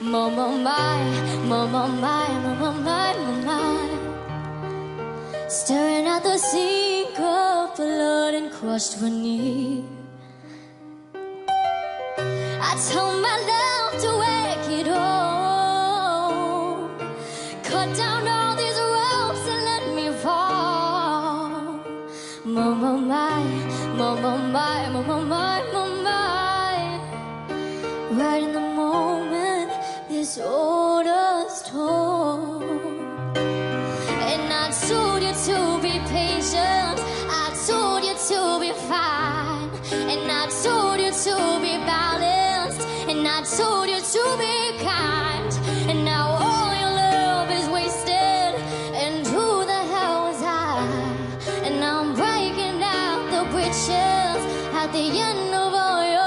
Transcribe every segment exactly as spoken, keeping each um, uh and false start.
Mama my, mama my, mama my, mama. Staring at the sink of blood and crushed veneer. I tell my love to wake it all. Cut down all these ropes and let me fall. Mama my, mama my, mama my, mama my. Right in the moment this order's torn, and I told you to be patient, I told you to be fine, and I told you to be balanced, and I told you to be kind, and now all your love is wasted, and who the hell was I? And I'm breaking out the bridges at the end of all your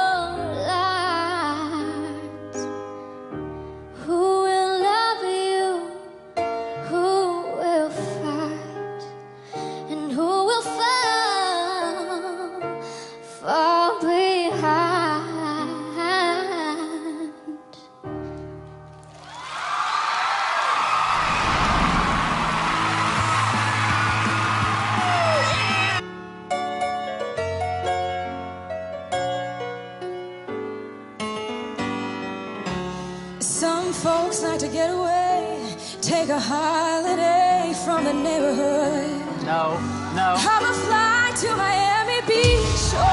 folks like to get away, take a holiday from the neighborhood. No, no. Have a flight to Miami Beach or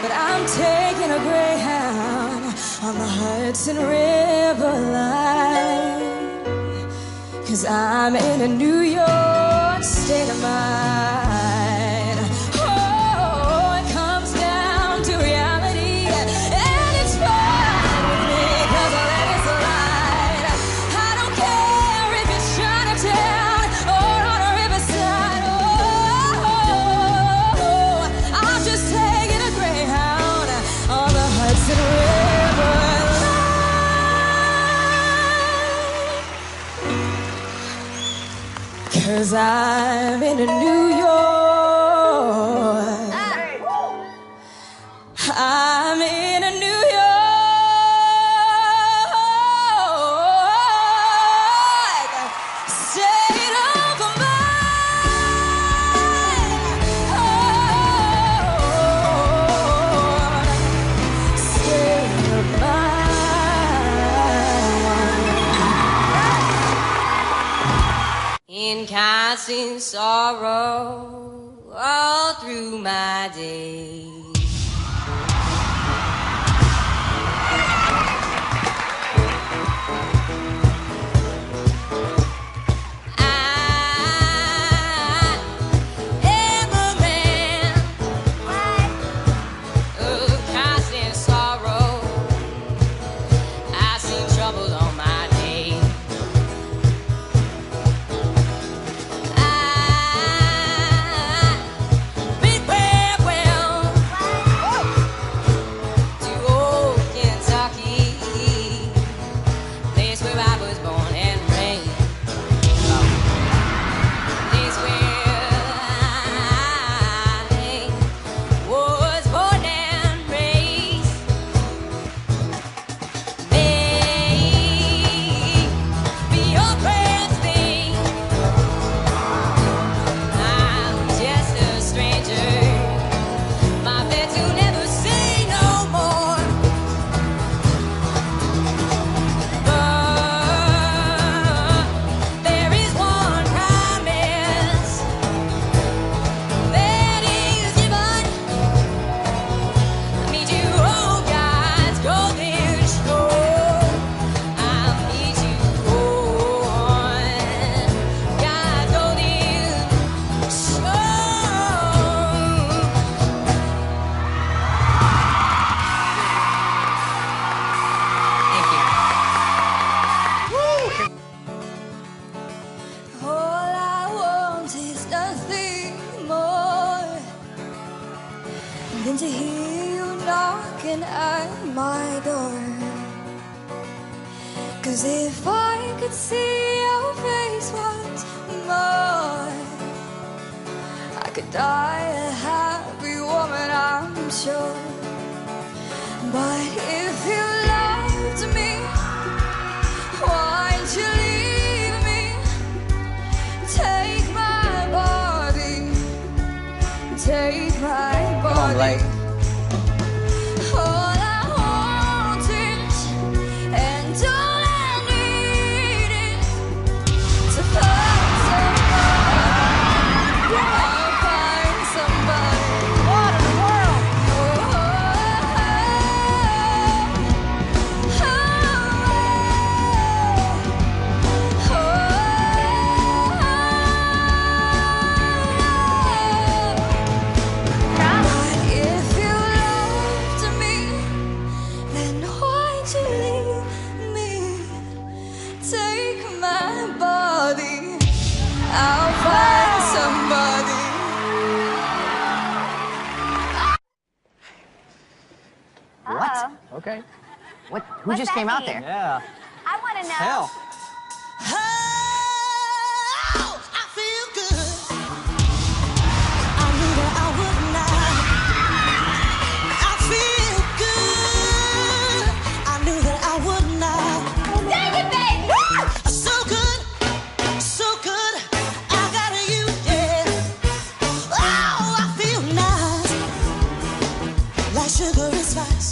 but I'm taking a Greyhound on the Hudson River line, 'cause I'm in a New York state of mind. Cause I'm in a New York. Hey. I'm in a New York state of mind. Oh, state of mind. In constant sorrow all through my days, I ever man of constant sorrow. I see troubles on my to hear you knocking at my door. 'Cause if I could see your face once more, I could die a happy woman, I'm sure. Take my body. Come on, like. All I want is, and all I need is to find somebody. Yeah. I'll find somebody. What in the world? Oh, oh, oh, oh. What? Uh-oh. Okay. What? Who What's just came mean? Out there? Yeah. I want to know. Hell. Oh, I feel good. I knew that I would not. I feel good. I knew that I would not. Dang it, babe! Woo! So good, so good. I got you, yeah. Oh, I feel nice, like sugar and spice.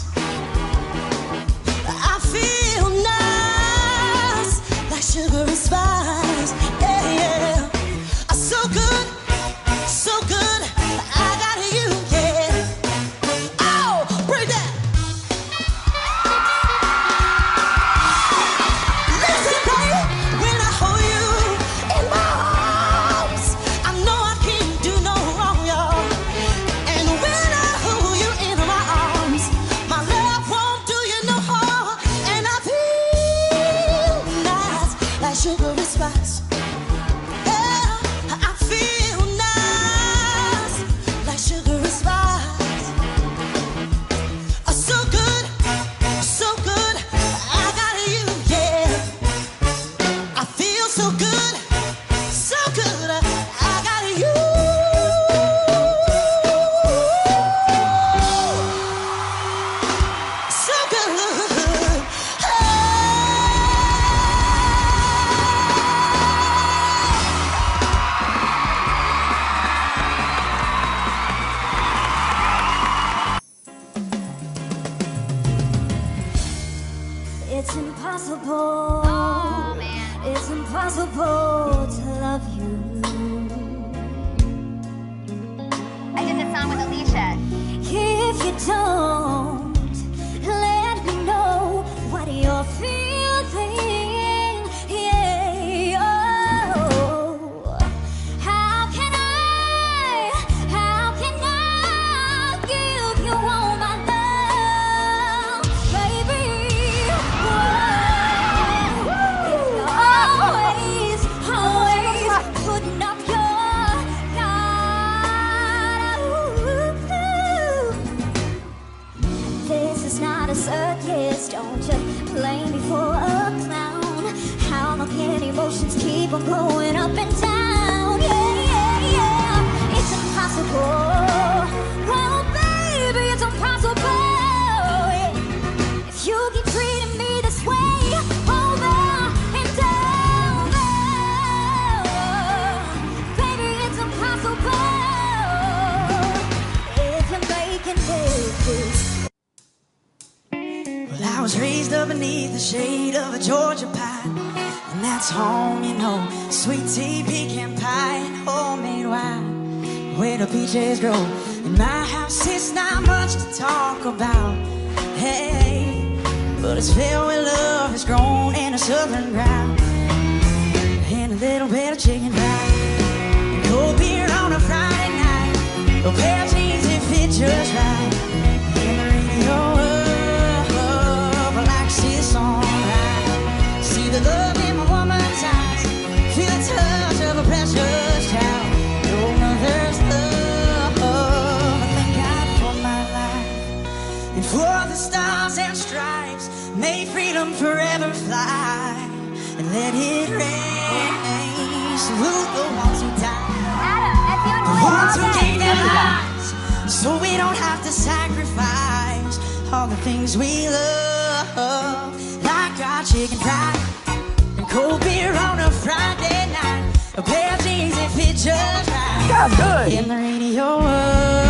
Sugar and spice, yeah, yeah. So good, so good, I got you, yeah. Oh, break that. Listen, baby, when I hold you in my arms, I know I can't do no wrong, y'all. And when I hold you in my arms, my love won't do you no harm. And I feel nice. Like sugar and spice, yeah, I feel nice, like sugar and spice, oh, so good, so good, I got you, yeah, I feel so good, so good, I got you, so good, oh. It's impossible, oh, man. It's impossible to love you. I did this song with Alicia. If you don't, let me know what you're feeling, yeah, oh. How can I, how can I give you all my love, baby? You're always, always putting up your guard. Ooh. This is not a circus, don't you blame me for a clown. How long can emotions keep on going up and down? Yeah, yeah, yeah. It's impossible. Oh, baby, it's impossible. If you keep treating me this way, over and down, baby, it's impossible. If you're making faces. Well, I was raised up beneath the shade of a Georgia pine, and that's home, you know. Sweet tea, pecan pie, and homemade wine, where the peaches grow. In my house, it's not much to talk about, hey, but it's filled with love. It's grown in a southern ground, and a little bit of chicken pie, cold beer on a Friday night, a pair of jeans that fit just right, and the radio. The love in my woman's eyes, feel the touch of a precious child. No mother's love I thank God for my life, and for the stars and stripes. May freedom forever fly, and let it rain. Salute the ones who died, the ones who gave their lives, so we don't have to sacrifice all the things we love, like our chicken fried and cold beer on a Friday night, a pair of jeans that fit just right, in the radio world.